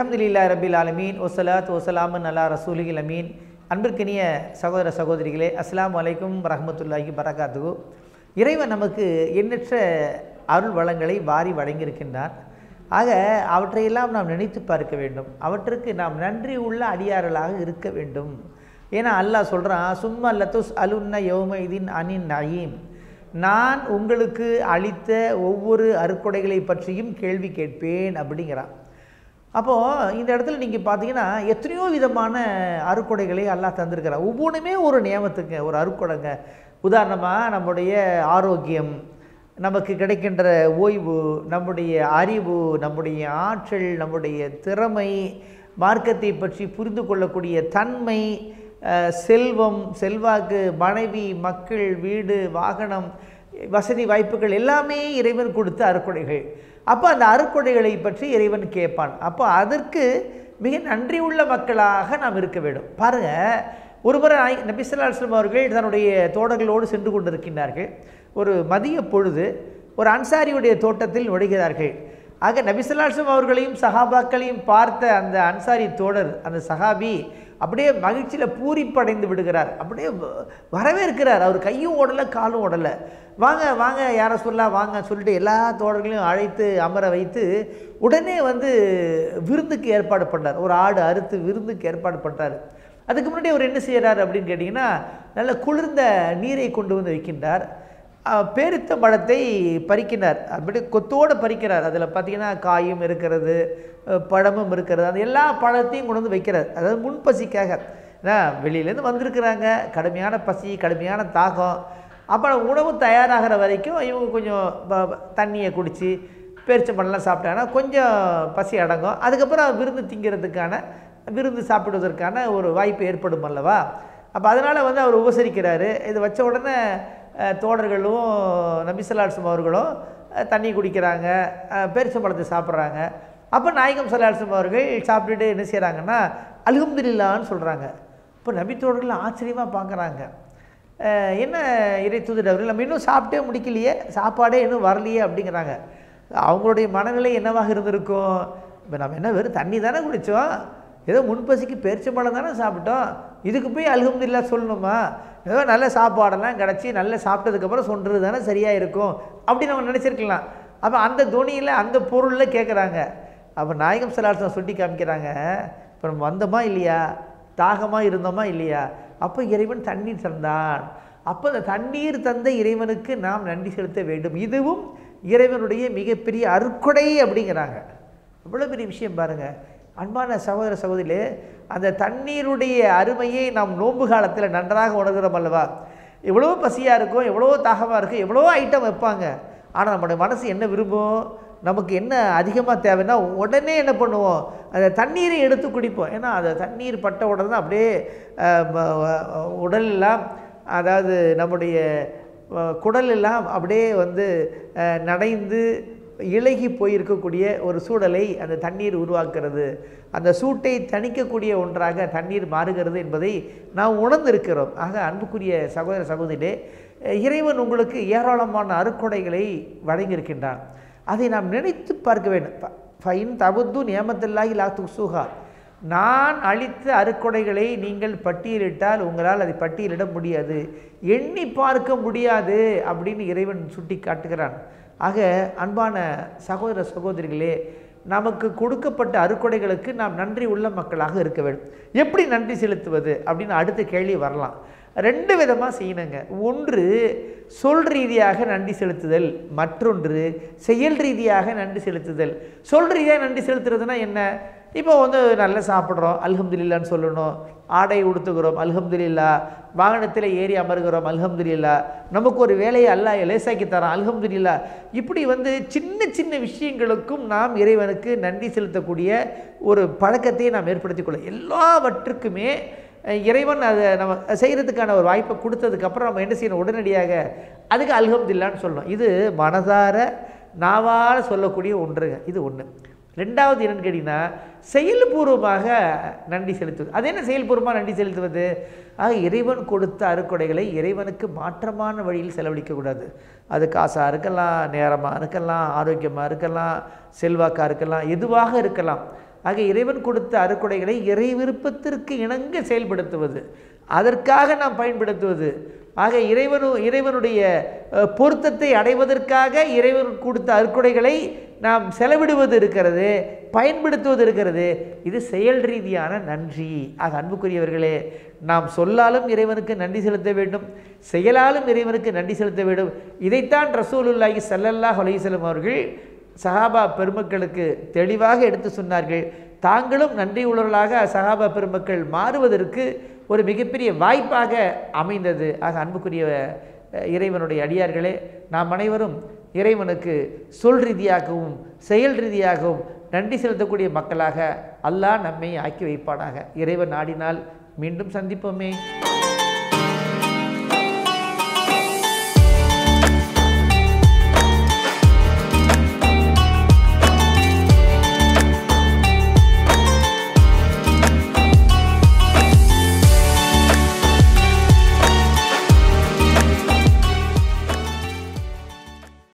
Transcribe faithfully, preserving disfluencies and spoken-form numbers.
அல்ஹம்துலில்லாஹி ரப்பில் ஆலமீன் வஸ்ஸலாத்து வஸ்ஸலாமு அலா ரசூலில் அமீன். அன்பிற்கினிய சகோதர சகோதரிகளே, அஸ்ஸலாமு அலைக்கும் வரஹ்மத்துல்லாஹி வரகாத்துஹு. இறைவன் நமக்கு எண்ணற்ற அருள் வளங்களை வாரி வழங்கியிருக்கின்றான். ஆக அவற்றையெல்லாம் நாம் நினைத்து பார்க்க வேண்டும். அவற்றுக்கு நாம் நன்றி உள்ள அடியார்களாக இருக்க வேண்டும். ஏன்னா அல்லாஹ் சொல்கிறான், சும்மா லத்துஸ் அலுன்ன யௌமைதீன் அனின் நயீம். நான் உங்களுக்கு அளித்த ஒவ்வொரு அருட்கொடைகளை பற்றியும் கேள்வி கேட்பேன் அப்படிங்கிறான். அப்போது இந்த இடத்துல நீங்கள் பார்த்தீங்கன்னா எத்தனையோ விதமான அருட்கொடைகளை அல்லாஹ் தந்திருக்கிறான். ஒவ்வொன்றுமே ஒரு நியமத்துக்கு ஒரு அருட்கொடைங்க. உதாரணமாக நம்முடைய ஆரோக்கியம், நமக்கு கிடைக்கின்ற ஓய்வு, நம்முடைய அறிவு, நம்முடைய ஆற்றல், நம்முடைய திறமை, மார்க்கத்தை பற்றி புரிந்து கொள்ளக்கூடிய தன்மை, செல்வம், செல்வாக்கு, மனைவி, மக்கள், வீடு, வாகனம், வசதி, வாய்ப்புகள் எல்லாமே இறைவன் கொடுத்த அருட்கொடைகள். அப்போ அந்த அருட்கொடைகளை பற்றி இறைவன் கேட்பான். அப்போ அதற்கு மிக நன்றி உள்ள மக்களாக நாம் இருக்க வேண்டும். பாருங்கள், ஒருமுறை நபி ஸல்லல்லாஹு அலைஹி வஸல்லம் அவர்கள் தன்னுடைய தோடர்களோடு சென்று கொண்டிருக்கின்றார்கள். ஒரு மதிய பொழுது ஒரு அன்சாரியுடைய தோட்டத்தில் நுழைகிறார்கள். ஆக நபி ஸல்லல்லாஹு அலைஹி வஸல்லம் அவர்களையும் சஹாபாக்களையும் பார்த்த அந்த அன்சாரி தோடர், அந்த சஹாபி அப்படியே மகிழ்ச்சியில் பூரிப்படைந்து விடுகிறார். அப்படியே வரவேற்கிறார். அவர் கையும் ஓடலை, காலும் ஓடலை. வாங்க வாங்க யாரை சொல்லலாம் வாங்க சொல்லிட்டு எல்லா தோழர்களையும் அழைத்து அமர வைத்து உடனே வந்து விருந்துக்கு ஏற்பாடு பண்ணுறார். ஒரு ஆடு அறுத்து விருந்துக்கு ஏற்பாடு பண்ணுறாரு. அதுக்கு முன்னாடி அவர் என்ன செய்கிறார் அப்படின்னு கேட்டிங்கன்னா, நல்ல குளிர்ந்த நீரை கொண்டு வந்து வைக்கின்றார். பேரித்த பழத்தை பறிக்கின்றார். அப்படி கொத்தோடு பறிக்கிறார். அதில் பார்த்திங்கன்னா காயும் இருக்கிறது, பழமும் இருக்கிறது. அந்த எல்லா பழத்தையும் கொண்டு வந்து வைக்கிறார். அதாவது முன்பசிக்காக. ஏன்னா வெளியிலேருந்து வந்திருக்கிறாங்க, கடுமையான பசி, கடுமையான தாகம். அப்புறம் உணவு தயாராகிற வரைக்கும் இவங்க கொஞ்சம் தண்ணியை குடித்து பேரிச்சம்பழம்லாம் சாப்பிட்டாங்கன்னா கொஞ்சம் பசி அடங்கும். அதுக்கப்புறம் விருந்து திங்கிறதுக்கான விருந்து சாப்பிடுவதற்கான ஒரு வாய்ப்பு ஏற்படும் அல்லவா. அப்போ அதனால் வந்து அவர் உபசரிக்கிறாரு. இது வச்ச உடனே தோடர்களும் நபி ஸல்லல்லாஹு அலைஹி வஸல்லம் அவர்களும் தண்ணி குடிக்கிறாங்க, பேரிச்சம்பழத்தை சாப்பிட்றாங்க. அப்போ நாயகம் ஸல்லல்லாஹு அலைஹி வஸல்லம் அவர்கள் சாப்பிட்டுட்டு என்ன செய்கிறாங்கன்னா அல்ஹம்துலில்லாஹ்னு சொல்கிறாங்க. இப்போ நபி தோடர்கள் ஆச்சரியமாக பார்க்குறாங்க, என்ன இறை தூதர் அவர்கள் நம்ம இன்னும் சாப்பிட்டே முடிக்கலையே, சாப்பாடே இன்னும் வரலையே அப்படிங்கிறாங்க. அவங்களுடைய மனநிலை என்னவாக இருந்திருக்கும்? இப்போ நம்ம என்ன வெறும் தண்ணி தானே குடித்தோம், ஏதோ முன்பசிக்கு பேரிச்சம்பழம் தானே சாப்பிட்டோம், இதுக்கு போய் அல்ஹம்துலில்லாஹ் சொல்லணுமா, ஏதோ நல்ல சாப்பாடெல்லாம் கிடச்சி நல்லா சாப்பிட்டதுக்கப்புறம் சொல்கிறது தானே சரியாக இருக்கும் அப்படின்னு நம்ம நினச்சிருக்கலாம். அப்போ அந்த துணியில் அந்த பொருளில் கேட்குறாங்க. அப்போ நாயகம் ஸல்லல்லாஹு அலைஹி வஸல்லம் சுட்டி காமிக்கிறாங்க, இப்போ நம்ம வந்தோமா இல்லையா, தாகமாக இருந்தோமா இல்லையா, அப்போ இறைவன் தண்ணீர் தந்தான். அப்போ அந்த தண்ணீர் தந்த இறைவனுக்கு நாம் நன்றி செலுத்த வேண்டும். இதுவும் இறைவனுடைய மிகப்பெரிய அருட்கொடை அப்படிங்கிறாங்க. எவ்வளோ பெரிய விஷயம் பாருங்கள். அன்பான சகோதர சகோதரிலே, அந்த தண்ணீருடைய அருமையை நாம் நோன்பு காலத்தில் நன்றாக உணர்கிறோம் அல்லவா. எவ்வளோ பசியாக இருக்கும், எவ்வளோ தாகமாக இருக்கும், எவ்வளோ ஐட்டம் வைப்பாங்க. ஆனால் நம்முடைய மனசு என்ன விரும்பும், நமக்கு என்ன அதிகமாக தேவைன்னா உடனே என்ன பண்ணுவோம், அந்த தண்ணீரை எடுத்து குடிப்போம். ஏன்னா அந்த தண்ணீர் பட்ட உடனே அப்படியே உடலெல்லாம், அதாவது நம்முடைய குடலெல்லாம் அப்படியே வந்து நனைந்து இலகி போயிருக்கக்கூடிய ஒரு சூழலை அந்த தண்ணீர் உருவாக்குறது. அந்த சூட்டை தணிக்கக்கூடிய ஒன்றாக தண்ணீர் மாறுகிறது என்பதை நாம் உணர்ந்திருக்கிறோம். ஆக அன்புக்குரிய சகோதர சகோதரியே, இறைவன் உங்களுக்கு ஏராளமான அருட்கொடைகளை வழங்கியிருக்கின்றான். அதை நாம் நினைத்து பார்க்க வேண்டும். ஃபைன் தபுத்து நியமத்தில்லாஹி லா துஹ்ஸுஹா. நான் அளித்த அருட்கொடைகளை நீங்கள் பட்டியலிட்டால் உங்களால் அதை பட்டியலிட முடியாது, எண்ணி பார்க்க முடியாது அப்படின்னு இறைவன் சுட்டி காட்டுகிறான். ஆக அன்பான சகோதர சகோதரிகளே, நமக்கு கொடுக்கப்பட்ட அருட்கொடைகளுக்கு நாம் நன்றி உள்ள மக்களாக இருக்க வேண்டும். எப்படி நன்றி செலுத்துவது அப்படின்னு அடுத்த கேள்வி வரலாம். ரெண்டு விதமாக செய்யணுங்க. ஒன்று சொல் ரீதியாக நன்றி செலுத்துதல், மற்றொன்று செயல் ரீதியாக நன்றி செலுத்துதல். சொல் ரீதியாக நன்றி செலுத்துறதுனா என்ன? இப்போ வந்து நல்லா சாப்பிட்றோம், அல்ஹம்துலில்லாஹ்னு சொல்லணும். ஆடை உடுத்துகிறோம், அல்ஹம்துலில்லாஹ். வாகனத்தில் ஏறி அமர்கிறோம், அல்ஹம்துலில்லாஹ். நமக்கு ஒரு வேலையை அல்லாஹ் லேசாக்கி தரான், அல்ஹம்துலில்லாஹ். இப்படி வந்து சின்ன சின்ன விஷயங்களுக்கும் நாம் இறைவனுக்கு நன்றி செலுத்தக்கூடிய ஒரு பழக்கத்தை நாம் ஏற்படுத்திக் கொள்ள, எல்லாவற்றுக்குமே இறைவன் அதை நம்ம செய்கிறதுக்கான ஒரு வாய்ப்பை கொடுத்ததுக்கப்புறம் நம்ம என்ன செய்யணும், உடனடியாக அதுக்கு அல்ஹம்துலில்லாஹ்னு சொல்லணும். இது மனதார நாவார சொல்லக்கூடிய ஒன்றுங்க. இது ஒன்று. ரெண்டாவது என்னென்னு கேட்டிங்கன்னா, செயல்பூர்வமாக நன்றி செலுத்துவது. அது என்ன செயல்பூர்வமாக நன்றி செலுத்துவது? ஆக இறைவன் கொடுத்த அருட்கொடைகளை இறைவனுக்கு மாற்றமான வழியில் செலவழிக்கக்கூடாது. அது காசாக இருக்கலாம், நேரமாக இருக்கலாம், ஆரோக்கியமாக இருக்கலாம், செல்வாக்காக இருக்கலாம், எதுவாக இருக்கலாம். ஆக இறைவன் கொடுத்த அறுக்குடைகளை இறை விருப்பத்திற்கு இணங்க செயல்படுத்துவது, அதற்காக நாம் பயன்படுத்துவது. ஆக இறைவனு இறைவனுடைய பொருத்தத்தை அடைவதற்காக இறைவன் கொடுத்த அறுக்குடைகளை நாம் செலவிடுவது இருக்கிறது, பயன்படுத்துவது இருக்கிறது. இது செயல் ரீதியான நன்றி. ஆக அன்புக்குரியவர்களே, நாம் சொல்லாலும் இறைவனுக்கு நன்றி செலுத்த வேண்டும், செயலாலும் இறைவனுக்கு நன்றி செலுத்த வேண்டும். இதைத்தான் ரசூலுல்லாஹி ஸல்லல்லாஹு அலைஹி வஸல்லம் அவர்கள் சஹாபா பெருமக்களுக்கு தெளிவாக எடுத்து சொன்னார்கள். தாங்களும் நன்றி உணர்வர்களாக சஹாபா பெருமக்கள் மாறுவதற்கு ஒரு மிகப்பெரிய வாய்ப்பாக அமைந்தது. ஆக அன்புக்குரிய இறைவனுடைய அடியார்களே, நாம் அனைவரும் இறைவனுக்கு சொல் ரீதியாகவும் செயல் ரீதியாகவும் நன்றி செலுத்தக்கூடிய மக்களாக அல்லாஹ் நம்மை ஆக்கி வைப்பானாக. இறைவன் நாடினால் மீண்டும் சந்திப்போமே.